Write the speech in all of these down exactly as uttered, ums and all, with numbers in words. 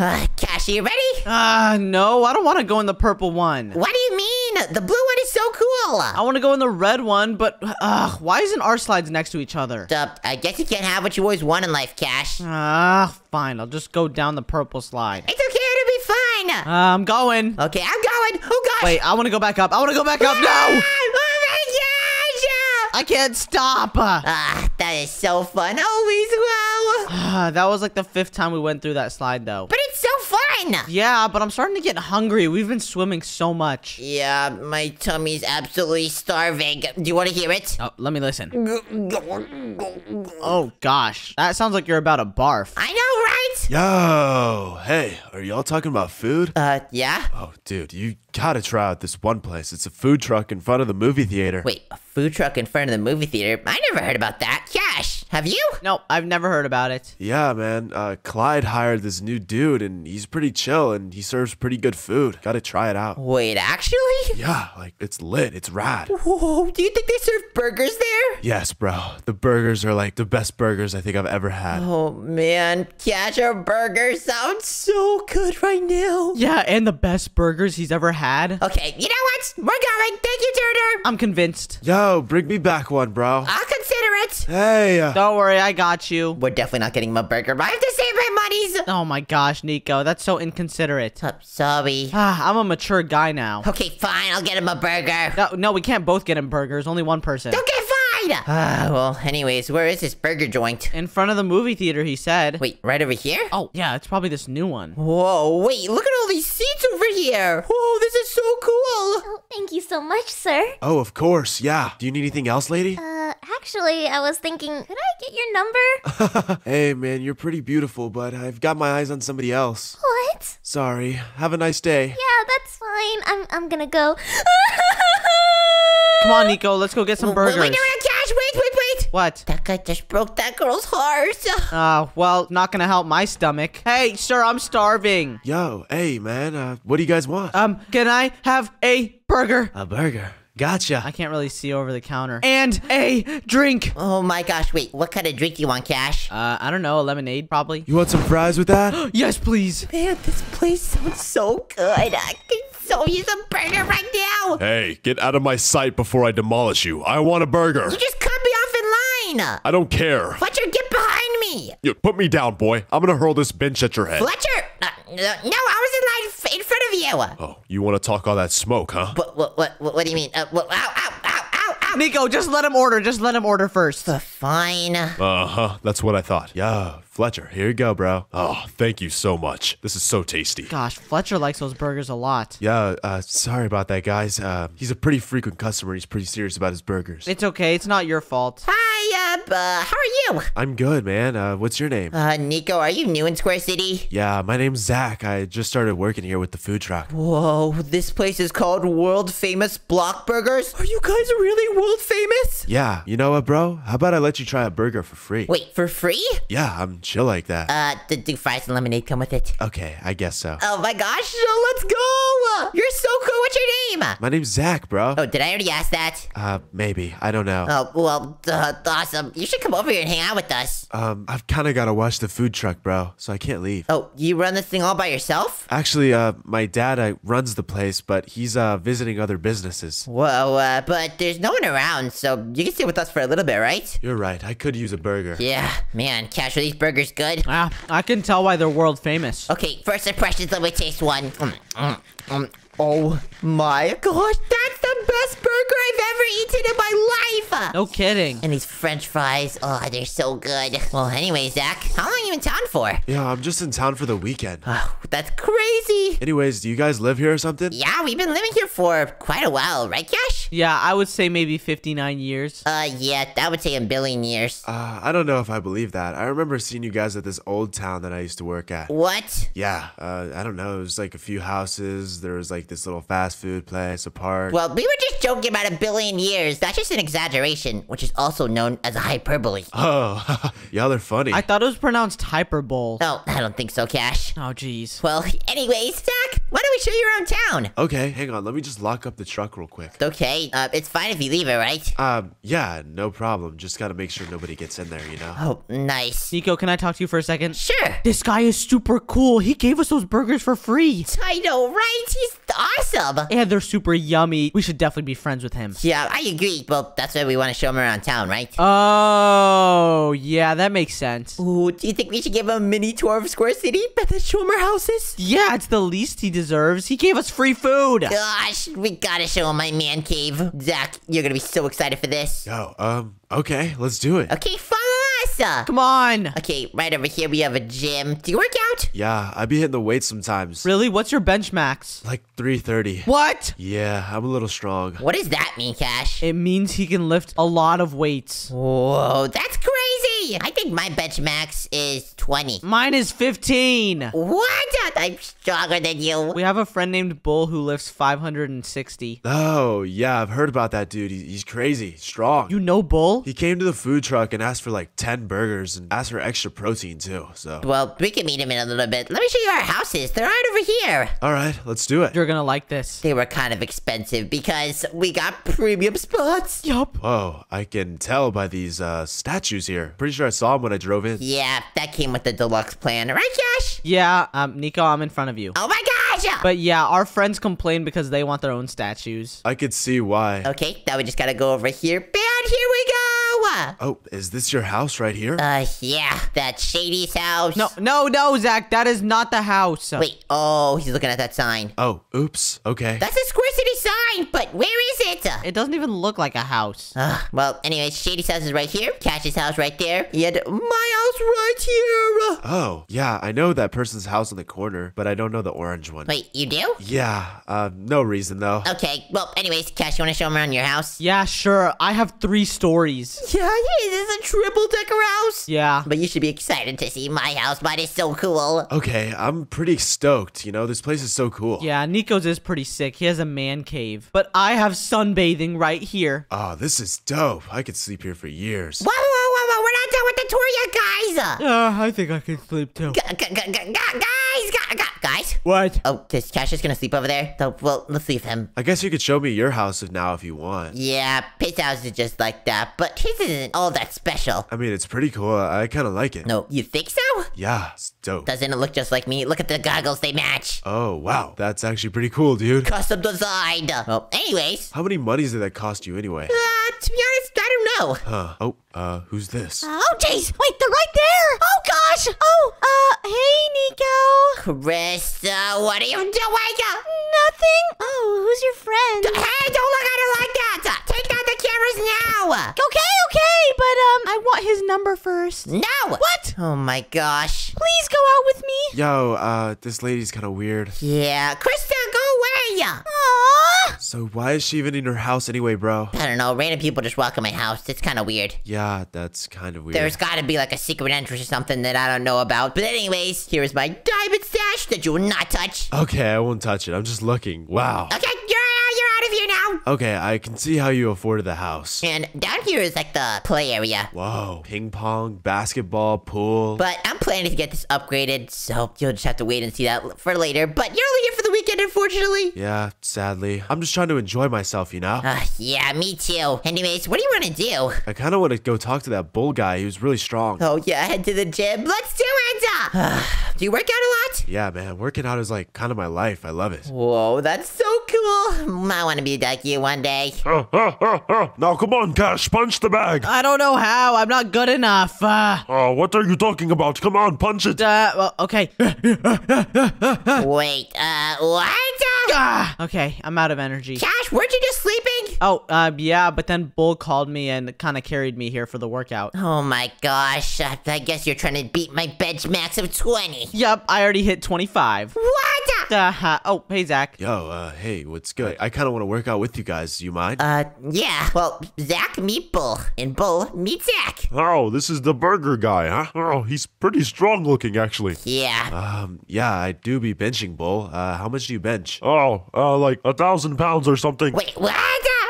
Uh, Cash, are you ready? Uh, no, I don't want to go in the purple one. What do you mean? The blue one is so cool. I want to go in the red one, but uh, why isn't our slides next to each other? Uh, I guess you can't have what you always want in life, Cash. Ah, uh, fine. I'll just go down the purple slide. It's okay. It'll be fine. Uh, I'm going. Okay, I'm going. Oh, gosh. Wait, I want to go back up. I want to go back up. No! I can't stop. Ah, uh, that is so fun. Always well. Uh, that was like the fifth time we went through that slide, though. But it's so fun. Yeah, but I'm starting to get hungry. We've been swimming so much. Yeah, my tummy's absolutely starving. Do you want to hear it? Oh, let me listen. Oh, gosh. That sounds like you're about to barf. I know, right? Yo, hey, are y'all talking about food? Uh, yeah. Oh, dude, you gotta try out this one place. It's a food truck in front of the movie theater. Wait, a food truck in front of the movie theater? I never heard about that. Cash, have you? No, I've never heard about it. Yeah, man. Uh, Clyde hired this new dude, and he's pretty chill, and he serves pretty good food. Gotta try it out. Wait, actually? Yeah, like, it's lit. It's rad. Whoa, do you think they serve burgers there? Yes, bro. The burgers are, like, the best burgers I think I've ever had. Oh, man. Cash, our burgers sound so good right now. Yeah, and the best burgers he's ever had. Had. Okay, you know what? We're going. Thank you, Turner. I'm convinced. Yo, bring me back one, bro. I'll consider it. Hey. Uh, Don't worry, I got you. We're definitely not getting my burger, but I have to save my monies. Oh my gosh, Nico. That's so inconsiderate. I'm sorry. Ah, I'm a mature guy now. Okay, fine. I'll get him a burger. No, no, we can't both get him burgers. Only one person. Okay, fine. Ah, uh, well, anyways, where is this burger joint? In front of the movie theater, he said. Wait, right over here? Oh, yeah, it's probably this new one. Whoa, wait, look at all these seats over here. Whoa, this is so cool. Oh, thank you so much, sir. Oh, of course, yeah. Do you need anything else, lady? Uh, actually, I was thinking, could I get your number? Hey, man, you're pretty beautiful, but I've got my eyes on somebody else. What? Sorry. Have a nice day. Yeah, that's fine. I'm, I'm gonna go. Come on, Nico, let's go get some burgers. Wait, wait, wait, Cash, wait, wait, wait. What? That guy just broke that girl's heart. Uh, well, not gonna help my stomach. Hey, sir, I'm starving. Yo, hey, man, uh, what do you guys want? Um, can I have a burger? A burger? Gotcha. I can't really see over the counter. And a drink. Oh my gosh, wait. What kind of drink you want, Cash? Uh, I don't know. A lemonade, probably. You want some fries with that? Yes, please. Man, this place sounds so good. I can so use a burger right now. Hey, get out of my sight before I demolish you. I want a burger. You just cut me off in line. I don't care. Fletcher, get behind me. You put me down, boy. I'm gonna hurl this bench at your head. Fletcher! Uh, no, I was in line in front of you. Oh, you want to talk all that smoke, huh? What? What? What? What, what do you mean? Uh, what, ow! Ow! Ow! Ow! Ow! Nico, just let him order. Just let him order first. Uh, fine. Uh huh. That's what I thought. Yeah, Fletcher, here you go, bro. Oh, thank you so much. This is so tasty. Gosh, Fletcher likes those burgers a lot. Yeah. Uh, sorry about that, guys. Uh, he's a pretty frequent customer. He's pretty serious about his burgers. It's okay. It's not your fault. Hi, uh, uh how are you? I'm good, man. Uh, what's your name? Uh, Nico, are you new in Square City? Yeah, my name's Zach. I just started working here with the food truck. Whoa, this place is called World Famous Block Burgers? Are you guys really world famous? Yeah, you know what, bro? How about I let you try a burger for free? Wait, for free? Yeah, I'm chill like that. Uh, do, do fries and lemonade come with it? Okay, I guess so. Oh my gosh, so let's go! You're so cool, what's your name? My name's Zach, bro. Oh, did I already ask that? Uh, maybe. I don't know. Oh, well, uh, awesome. You should come over here and hang out with us. Um, I've kind of got to watch the food truck, bro, so I can't leave. Oh, you run this thing all by yourself? Actually, uh, my dad uh, runs the place, but he's uh, visiting other businesses. Whoa, uh, but there's no one around, so you can stay with us for a little bit, right? You're right. I could use a burger. Yeah, man, Cash, are these burgers good? Ah, I can tell why they're world famous. Okay, first impressions, let me taste one. Mm, mm, mm. Oh my gosh, that's the best burger I've ever eaten in my life! No kidding. And these french fries, oh, they're so good. Well, anyways, Zach, how long are you in town for? Yeah, I'm just in town for the weekend. Oh, that's crazy. Anyways, do you guys live here or something? Yeah, we've been living here for quite a while, right, Cash? Yeah, I would say maybe fifty-nine years. Uh, yeah, I would say a billion years. Uh, I don't know if I believe that. I remember seeing you guys at this old town that I used to work at. What? Yeah, uh, I don't know. It was like a few houses. There was like this little fast food place, a park. Well, we were just joking about a billion years. That's just an exaggeration, which is also known as a hyperbole. Oh, y'all are funny. I thought it was pronounced hyperbole. Oh, I don't think so, Cash. Oh, jeez. Well, anyways, Zach, Block? Why don't we show your own town? Okay, hang on. Let me just lock up the truck real quick. Okay, uh, it's fine if you leave it, right? Um, yeah, no problem. Just gotta make sure nobody gets in there, you know? Oh, nice. Nico, can I talk to you for a second? Sure. This guy is super cool. He gave us those burgers for free. I know, right? He's awesome. And they're super yummy. We should definitely be friends with him. Yeah, I agree. Well, that's why we want to show him around town, right? Oh, yeah, that makes sense. Ooh, do you think we should give him a mini tour of Square City? Show him our houses? Yeah, it's the least he deserves. He gave us free food. Gosh, we gotta show him my man cave. Zach, you're gonna be so excited for this. Oh, um, okay, let's do it. Okay, fine. Come on. Okay, right over here we have a gym. Do you work out? Yeah, I be hitting the weights sometimes. Really? What's your bench max? Like three thirty. What? Yeah, I'm a little strong. What does that mean, Cash? It means he can lift a lot of weights. Whoa, that's crazy. I think my bench max is twenty. Mine is fifteen. What? I'm stronger than you. We have a friend named Bull who lifts five hundred sixty. Oh, yeah, I've heard about that dude. He's crazy, strong. You know Bull? He came to the food truck and asked for like ten burgers and ask for extra protein too, so. Well, we can meet him in a little bit. Let me show you our houses. They're right over here. All right, let's do it. You're gonna like this. They were kind of expensive because we got premium spots. Yup. Whoa, I can tell by these uh, statues here. Pretty sure I saw them when I drove in. Yeah, that came with the deluxe plan. Right, Cash? Yeah, um, Nico, I'm in front of you. Oh my God. But yeah, our friends complain because they want their own statues. I could see why. Okay, now we just gotta go over here. Bad, here we go. Oh, is this your house right here? Uh, yeah, that Shady's house. No, no, no, Zach, that is not the house. Wait, oh, he's looking at that sign. Oh, oops, okay. That's a Square City sign, but where is it? It doesn't even look like a house. Uh, well, anyways, Shady's house is right here. Cash's house right there. And my house right here. Oh, yeah, I know that person's house on the corner, but I don't know the orange one. Wait, you do? Yeah, uh, no reason, though. Okay, well, anyways, Cash, you want to show him around your house? Yeah, sure. I have three stories. Yeah, yeah, this is a triple-decker house. Yeah. But you should be excited to see my house. Mine is so cool. Okay, I'm pretty stoked. You know, this place is so cool. Yeah, Nico's is pretty sick. He has a man cave. But I have sunbathing right here. Oh, this is dope. I could sleep here for years. Whoa, whoa, whoa, whoa. We're not done with the tour yet, guys. Uh, I think I can sleep, too. Guys, guys. Guys? What? Oh, is Cash is gonna sleep over there? So, well, let's leave him. I guess you could show me your house now if you want. Yeah, his house is just like that, but his isn't all that special. I mean, it's pretty cool. I kind of like it. No, you think so? Yeah, it's dope. Doesn't it look just like me? Look at the goggles, they match. Oh, wow. That's actually pretty cool, dude. Custom designed. Well, anyways. How many monies did that cost you anyway? Uh, to be honest, I don't know. Huh. Oh, uh, who's this? Uh, oh, jeez. Wait, they're right there. Oh, gosh. Oh, uh, hey, Nico. Correct. So what are you doing? Nothing. Oh, who's your friend? Hey, don't look at it like that. Take down the cameras now. Okay, okay, but um, I want his number first. No. What? Oh my gosh. Please go out with me. Yo, uh, this lady's kind of weird. Yeah, Krista, go away. Aww. So why is she even in her house anyway, bro? I don't know. Random people just walk in my house. It's kind of weird. Yeah, that's kind of weird. There's got to be like a secret entrance or something that I don't know about. But anyways, here is my diamond stash that you will not touch. Okay, I won't touch it. I'm just looking. Wow. Okay, you're out of here now. Okay, I can see how you afforded the house. And down here is like the play area. Whoa. Ping pong, basketball, pool. But I'm planning to get this upgraded, so you'll just have to wait and see that for later. But you're only here for the weekend, unfortunately. Yeah, sadly. I'm just trying to enjoy myself, you know? Uh, yeah, me too. Anyways, what do you want to do? I kind of want to go talk to that bull guy who's really strong. Oh, yeah, head to the gym. Let's do it. Uh, do you work out a lot? Yeah, man. Working out is like kind of my life. I love it. Whoa, that's so cool. I want to be like you one day. Uh, uh, uh, uh. Now, come on, Cash. Punch the bag. I don't know how. I'm not good enough. Uh, uh, what are you talking about? Come on, punch it. Uh, well, okay. Wait, uh, what? Ah, okay, I'm out of energy. Cash, weren't you just sleeping? Oh, uh, yeah, but then Bull called me and kind of carried me here for the workout. Oh my gosh, I, I guess you're trying to beat my bench max of twenty. Yup, I already hit twenty-five. What? Uh-huh. Oh, hey, Zach. Yo, uh, hey, what's good? I kind of want to work out with you guys. You mind? Uh, yeah. Well, Zach, meet Bull. And Bull, meet Zach. Oh, this is the burger guy, huh? Oh, he's pretty strong looking, actually. Yeah. Um, yeah, I do be benching, Bull. Uh, how much do you bench? Oh. Oh, uh, like a thousand pounds or something. Wait, what?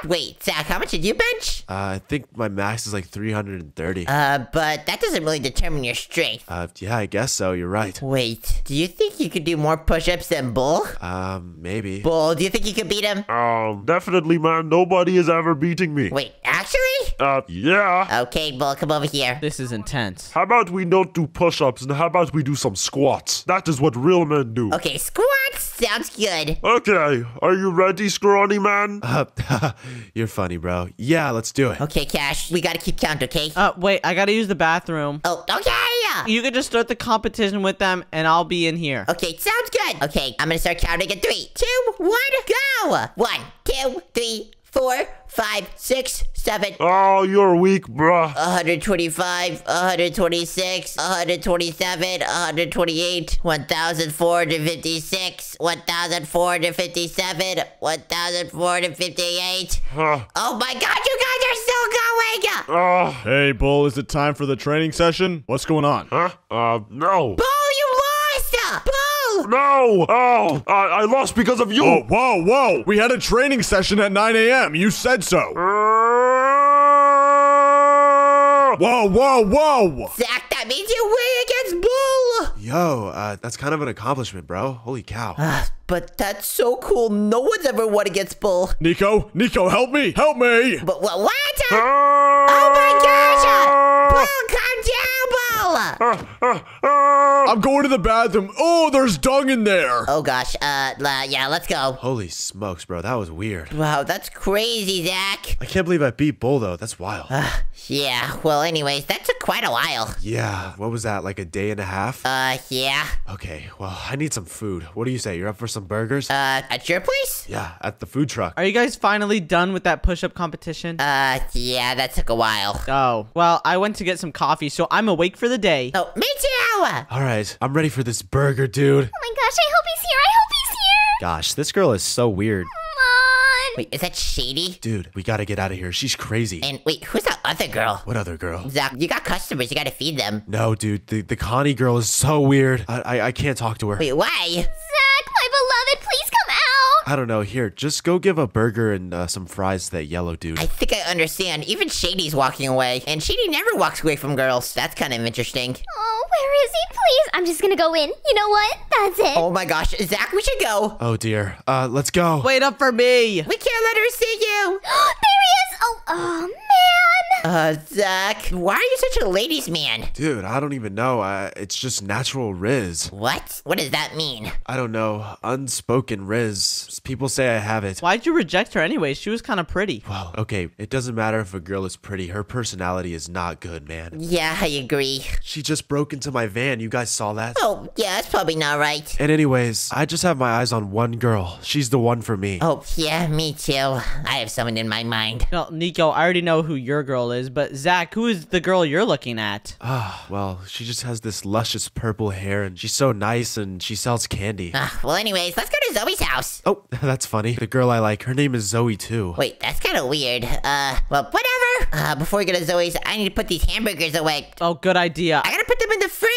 Wait, Zach, how much did you bench? Uh, I think my max is like three hundred thirty. Uh, but that doesn't really determine your strength. Uh, yeah, I guess so. You're right. Wait, do you think you could do more push-ups than Bull? Um, maybe. Bull, do you think you could beat him? Um, definitely, man. Nobody is ever beating me. Wait, actually? Uh, yeah. Okay, Bull, come over here. This is intense. How about we don't do push-ups and how about we do some squats? That is what real men do. Okay, squats sounds good. Okay, are you ready, scrawny man? Uh, you're funny, bro. Yeah, let's do it. Okay, Cash, we gotta keep count, okay? Uh, wait, I gotta use the bathroom. Oh, okay! You can just start the competition with them, and I'll be in here. Okay, sounds good. Okay, I'm gonna start counting at three, two, one, go! One, two, three, four, five, six, seven. Oh, you're weak, bruh. one hundred twenty-five, one hundred twenty-six, one hundred twenty-seven, one hundred twenty-eight, one thousand four hundred fifty-six, one thousand four hundred fifty-seven, one thousand four hundred fifty-eight. Huh. Oh my god, you guys are still going! Oh. Hey, Bull, is it time for the training session? What's going on? Huh? Uh, no. Bull, you lost! Bull! No! Oh! I, I lost because of you! Oh, whoa, whoa! We had a training session at nine A M You said so! Uh... Whoa, whoa, whoa! Zach, that means you win against Bull! Yo, uh, that's kind of an accomplishment, bro. Holy cow. Uh, but that's so cool. No one's ever won against Bull. Nico, Nico, help me! Help me! But what? what? Uh... Oh my gosh! Bull, come down, Bull! Uh, uh, uh. I'm going to the bathroom. Oh, there's dung in there. Oh, gosh. Uh, uh, yeah, let's go. Holy smokes, bro. That was weird. Wow, that's crazy, Zach. I can't believe I beat Bull, though. That's wild. Uh, yeah. Well, anyways, that took quite a while. Yeah. What was that? Like a day and a half? Uh, yeah. Okay. Well, I need some food. What do you say? You're up for some burgers? Uh, at your place? Yeah, at the food truck. Are you guys finally done with that push-up competition? Uh, yeah, that took a while. Oh. Well, I went to get some coffee, so I'm awake for the day. Oh, me too. All right. I'm ready for this burger, dude. Oh my gosh, I hope he's here. I hope he's here. Gosh, this girl is so weird. Come on. Wait, is that Shady? Dude, we gotta get out of here. She's crazy. And wait, who's that other girl? What other girl? Zach, you got customers. You gotta feed them. No, dude. The, the Connie girl is so weird. I, I I can't talk to her. Wait, why? Zach, my beloved, please come out. I don't know. Here, just go give a burger and uh, some fries to that yellow dude. I think I understand. Even Shady's walking away. And Shady never walks away from girls. That's kind of interesting. Oh. Where is he, please? I'm just gonna go in. You know what? That's it. Oh my gosh, Zach, we should go. Oh dear. Uh, let's go. Wait up for me. We can't let her see you. There he is. Oh, oh man. Uh, Zach, why are you such a ladies' man? Dude, I don't even know. Uh, it's just natural riz. What? What does that mean? I don't know. Unspoken riz. People say I have it. Why'd you reject her anyway? She was kind of pretty. Well, okay. It doesn't matter if a girl is pretty. Her personality is not good, man. Yeah, I agree. She just broke into to my van. You guys saw that? Oh, yeah, that's probably not right. And anyways, I just have my eyes on one girl. She's the one for me. Oh, yeah, me too. I have someone in my mind. No, Nico, I already know who your girl is, but Zach, who is the girl you're looking at? Ah, uh, well, she just has this luscious purple hair, and she's so nice, and she sells candy. Uh, well, anyways, let's go to Zoe's house. Oh, that's funny. The girl I like, her name is Zoe, too. Wait, that's kind of weird. Uh, well, whatever. Uh, before we go to Zoe's, I need to put these hamburgers away. Oh, good idea. I gotta put them in the fridge.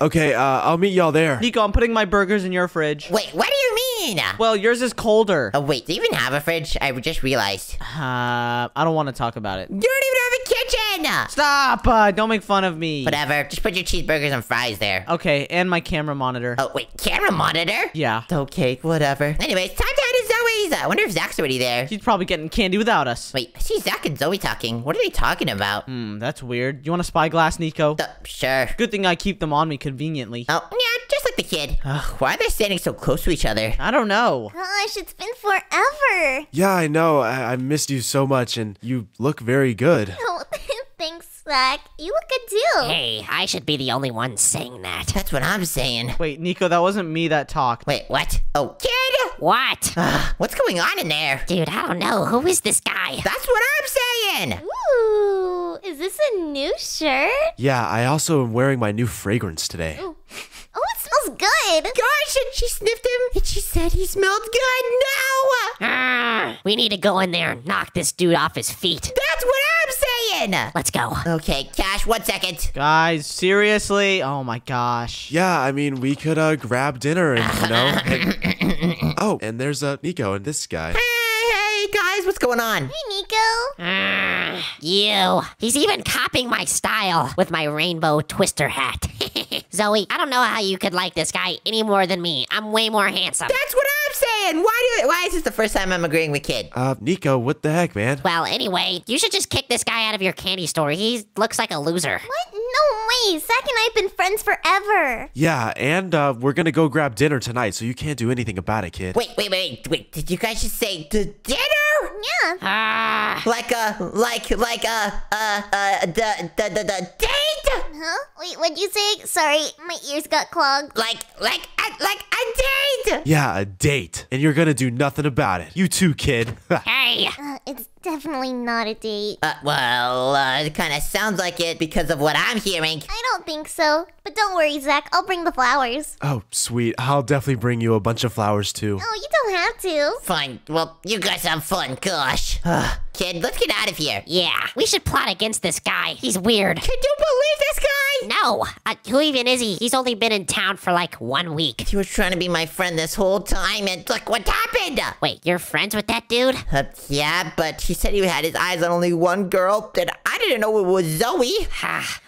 Okay, uh, I'll meet y'all there. Nico, I'm putting my burgers in your fridge. Wait, what do you mean? Well, yours is colder. Oh, wait, do you even have a fridge? I just realized. Uh, I don't want to talk about it. You don't even have a kitchen! Stop! Uh, don't make fun of me. Whatever, just put your cheeseburgers and fries there. Okay, and my camera monitor. Oh, wait, camera monitor? Yeah. Okay, whatever. Anyways, time to head to Zoe's. I wonder if Zach's already there. She's probably getting candy without us. Wait, I see Zach and Zoe talking. What are they talking about? Hmm, that's weird. You want a spyglass, Nico? Uh, sure. Good thing I keep them on me conveniently. Oh, yeah, just like the kid. Ugh, why are they standing so close to each other? I don't know. Gosh, it's been forever. Yeah, I know. I, I missed you so much, and you look very good. Oh, thanks. Zach, you look good too. Hey, I should be the only one saying that. That's what I'm saying. Wait, Nico, that wasn't me that talked. Wait, what? Oh, kid! What? Uh, what's going on in there? Dude, I don't know. Who is this guy? That's what I'm saying! Ooh, is this a new shirt? Yeah, I also am wearing my new fragrance today. Ooh. Oh, it smells good. Gosh, and she sniffed him, and she said he smelled good. No! Uh, we need to go in there and knock this dude off his feet. That's what I'm saying! Let's go. Okay, Cash, one second. Guys, seriously? Oh my gosh. Yeah, I mean, we could uh, grab dinner and, you know. And... Oh, and there's uh, Nico and this guy. Hey, hey, guys, what's going on? Hey, Nico. Uh, you. He's even copying my style with my rainbow twister hat. Zoe, I don't know how you could like this guy any more than me. I'm way more handsome. That's what I'm saying. Why do? Why is this the first time I'm agreeing with Kid? Uh, Nico, what the heck, man? Well, anyway, you should just kick this guy out of your candy store. He looks like a loser. What? No way. Zach and I have been friends forever. Yeah, and uh, we're gonna go grab dinner tonight, so you can't do anything about it, Kid. Wait, wait, wait, wait. Did you guys just say the dinner? Yeah. Ah. Like a, like, like a, uh, uh, the, the, the, the date? Huh? Wait, what'd you say? Sorry, my ears got clogged. Like, like, a, like a date? Yeah, a date. And you're gonna do nothing about it. You too, Kid. Hey. Uh, it's definitely not a date. Uh, well, uh, it kind of sounds like it because of what I'm hearing. I don't think so. But don't worry, Zach. I'll bring the flowers. Oh, sweet. I'll definitely bring you a bunch of flowers, too. Oh, you don't have to. Fine. Well, you guys have fun. Gosh. Kid, let's get out of here. Yeah. We should plot against this guy. He's weird. Could you believe this guy? No. Uh, who even is he? He's only been in town for like one week. He was trying to be my friend this whole time, and look what happened. Wait, you're friends with that dude? Uh, yeah, but he said he had his eyes on only one girl, and I didn't know it was Zoe.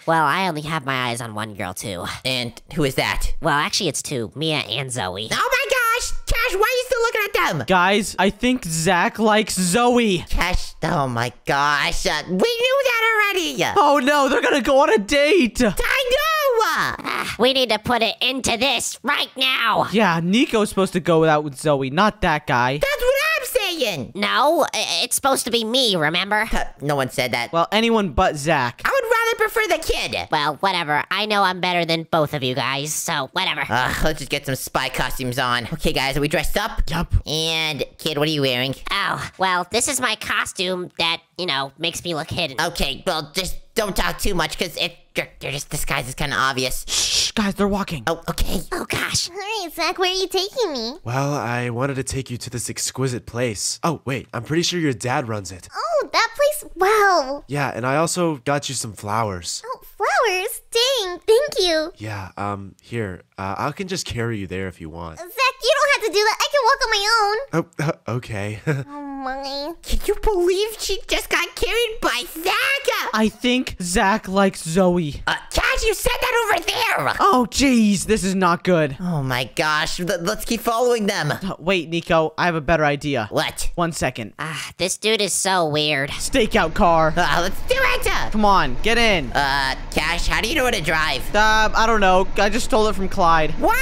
Well, I only have my eyes on one girl, too. And who is that? Well, actually, it's two. Mia and Zoe. Oh, my gosh. Cash, why are you still looking at them? Guys, I think Zach likes Zoe. Cash, oh, my gosh. Uh, we knew that already. Oh, no. They're going to go on a date. I know. Uh, we need to put an end to this right now. Yeah, Nico's supposed to go out with Zoe, not that guy. That's what I'm saying. No, it's supposed to be me, remember? Uh, no one said that. Well, anyone but Zach. I would rather prefer the Kid. Well, whatever. I know I'm better than both of you guys, so whatever. Uh, let's just get some spy costumes on. Okay, guys, are we dressed up? Yup. And, Kid, what are you wearing? Oh, well, this is my costume that, you know, makes me look hidden. Okay, well, just don't talk too much, because if you're, you're just disguised, it's kind of obvious. Shh, guys, they're walking. Oh, okay. Oh, gosh. All right, Zach, where are you taking me? Well, I wanted to take you to this exquisite place. Oh, wait, I'm pretty sure your dad runs it. Oh, that place? Wow. Yeah, and I also got you some flowers. Oh, flowers? Dang, thank you. Yeah, um, here, uh, I can just carry you there if you want. Zach, you don't have to do that. I can walk on my own. Oh, uh, okay. um, Money. Can you believe she just got carried by Zach? I think Zach likes Zoe. Uh, Cash, you said that over there! Oh, jeez, this is not good. Oh, my gosh. L let's keep following them. Uh, wait, Nico, I have a better idea. What? One second. Ah, uh, this dude is so weird. Stakeout car. Uh, let's do it! Come on, get in. Uh, Cash, how do you know how to drive? Uh, I don't know. I just stole it from Clyde. What?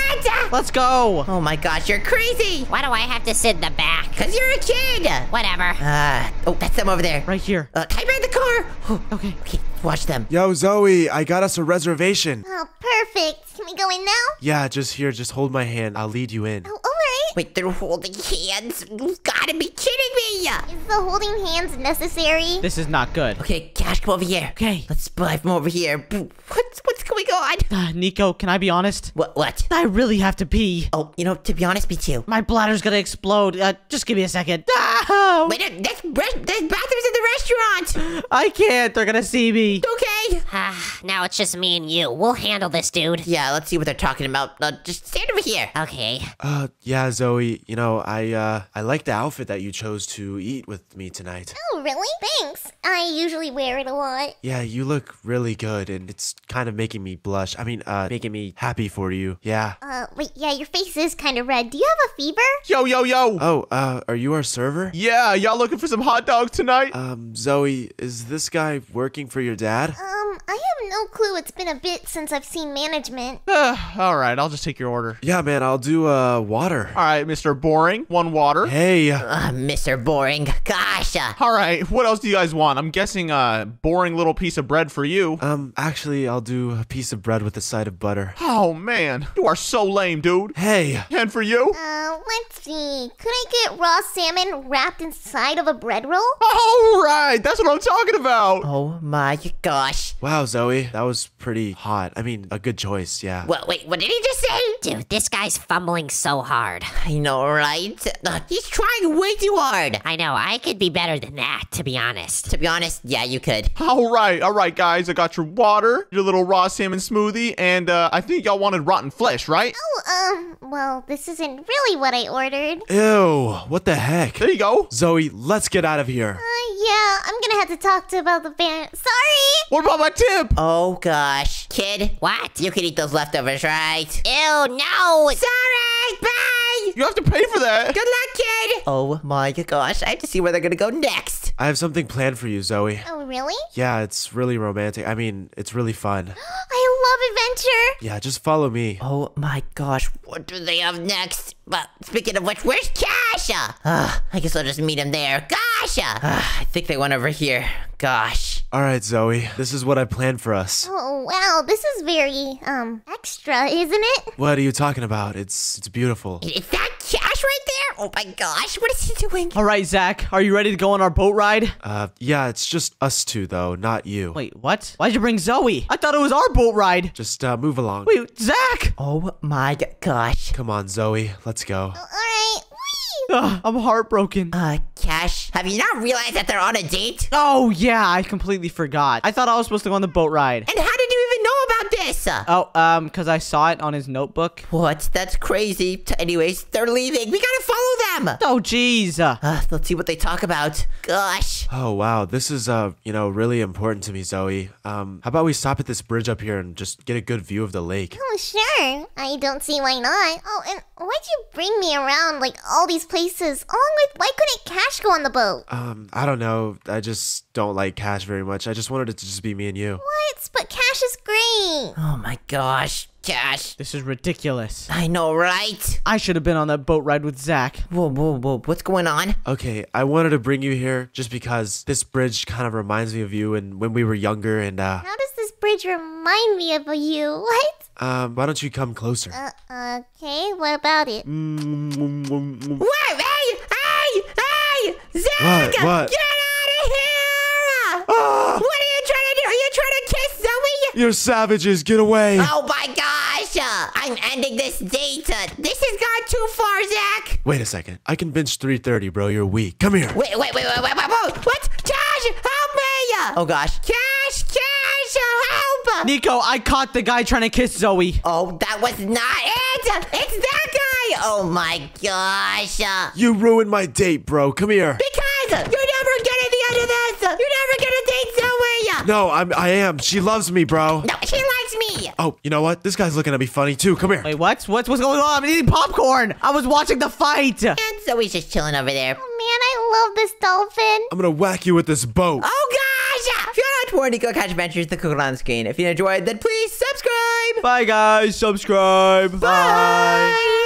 Let's go. Oh, my gosh, you're crazy. Why do I have to sit in the back? Because you're a kid. Whatever. Uh, oh, that's them over there. Right here. Uh, type in the car. Oh, okay. Okay, watch them. Yo, Zoe, I got us a reservation. Oh, perfect. Can we go in now? Yeah, just here. Just hold my hand. I'll lead you in. Oh, all right. Wait, they're holding hands. You've got to be kidding me. Is the holding hands necessary? This is not good. Okay, Cash, come over here. Okay. Let's spy from over here. What's, what's going on? Uh, Nico, can I be honest? What, what? I really have to pee. Oh, you know, to be honest, me too. My bladder's going to explode. Uh, just give me a second. Oh. Wait, there's, there's bathrooms in the restaurant. I can't. They're going to see me. Okay. Uh, now it's just me and you. We'll handle this, dude. Yeah, let's see what they're talking about. Uh, just stand over here. Okay. Uh, yeah, Zoe, you know, I, uh, I like the outfit that you chose to eat with me tonight. Oh, really? Thanks. I usually wear it a lot. Yeah, you look really good, and it's kind of making me blush. I mean, uh, making me happy for you. Yeah. Uh, wait, yeah, your face is kind of red. Do you have a fever? Yo, yo, yo. Oh, uh, are you our server? Yeah, y'all looking for some hot dogs tonight? Um, Zoe, is this guy working for your dad? Um, I have no clue. It's been a bit since I've seen management. Uh, all right, I'll just take your order. Yeah, man, I'll do, uh, water. All right, Mister Boring, one water. Hey. Uh, Mister Boring, gosh. All right, what else do you guys want? I'm guessing a boring little piece of bread for you. Um, actually, I'll do a piece of bread with a side of butter. Oh, man, you are so lame, dude. Hey. And for you? Uh, let's see. Could I get raw salmon wrapped inside of a bread roll? All right, that's what I'm talking about. Oh, my gosh. Wow. Wow, Zoe, that was pretty hot. I mean, a good choice, yeah. Well, wait, what did he just say? Dude, this guy's fumbling so hard. I know, right? Ugh, he's trying way too hard. I know, I could be better than that, to be honest. To be honest, yeah, you could. All right, all right, guys, I got your water, your little raw salmon smoothie, and uh, I think y'all wanted rotten flesh, right? Oh, uh, well, this isn't really what I ordered. Ew, what the heck? There you go. Zoe, let's get out of here. Uh, yeah, I'm gonna have to talk to about the fan. Sorry! What about my tip? Oh, gosh. Kid, what? You can eat those leftovers, right? Ew, no! Sorry, bye! You have to pay for that. Good luck, kid! Oh, my gosh. I have to see where they're gonna go next. I have something planned for you, Zoe. Oh, really? Yeah, it's really romantic. I mean, it's really fun. I love adventure! Yeah, just follow me. Oh, my gosh. What do they have next? But speaking of which, where's Kasha? Uh, I guess I'll just meet him there. Kasha! Uh, I think they went over here. Gosh. All right, Zoe. This is what I planned for us. Oh, wow. This is very, um, extra, isn't it? What are you talking about? It's it's beautiful. Is that Cash right there? Oh, my gosh. What is he doing? All right, Zach. Are you ready to go on our boat ride? Uh, yeah. It's just us two, though, not you. Wait, what? Why'd you bring Zoe? I thought it was our boat ride. Just, uh, move along. Wait, Zach! Oh, my gosh. Come on, Zoe. Let's go. Oh, all right. Ugh, I'm heartbroken. Uh, Cash, have you not realized that they're on a date? Oh, yeah, I completely forgot. I thought I was supposed to go on the boat ride. And how did you even know about this? Oh, um, because I saw it on his notebook. What? That's crazy. Anyways, they're leaving. We gotta follow them. Oh, jeez. Uh, let's see what they talk about. Gosh. Oh, wow. This is, uh, you know, really important to me, Zoe. Um, how about we stop at this bridge up here and just get a good view of the lake? Oh, sure. I don't see why not. Oh, and why'd you bring me around, like, all these places? Places. Along with, why couldn't Cash go on the boat? Um, I don't know. I just don't like Cash very much. I just wanted it to just be me and you. What? But Cash is great. Oh my gosh. Cash. This is ridiculous. I know, right? I should have been on that boat ride with Zach. Whoa, whoa, whoa. What's going on? Okay, I wanted to bring you here just because this bridge kind of reminds me of you and when we were younger and, uh... How does this bridge remind me of you? What? Um, why don't you come closer? Uh, okay, what about it? Mm-hmm. Whoa, hey! Hey! Hey! Zach! What? What? Get out of here! Ah! What are you trying to do? Are you trying to kiss Zoe? You're savages. Get away. Oh, my God. I'm ending this date. This has gone too far, Zach. Wait a second. I can bench three thirty, bro. You're weak. Come here. Wait, wait, wait, wait, wait, wait, wait. What? Cash, help me. Oh, gosh. Cash, Cash, help. Nico, I caught the guy trying to kiss Zoe. Oh, that was not it. It's that guy. Oh, my gosh. You ruined my date, bro. Come here. Because you're never getting the end of this. You're never going to date Zoe. No, I'm, I am. She loves me, bro. No, she loves me. Oh, you know what? This guy's looking at me funny, too. Come here. Wait, what? What's, what's going on? I'm eating popcorn. I was watching the fight. And Zoe's just chilling over there. Oh, man, I love this dolphin. I'm going to whack you with this boat. Oh, gosh. If you're not toward Nico Cash Adventures, the cookie on the screen. If you enjoyed, then please subscribe. Bye, guys. Subscribe. Bye. Bye.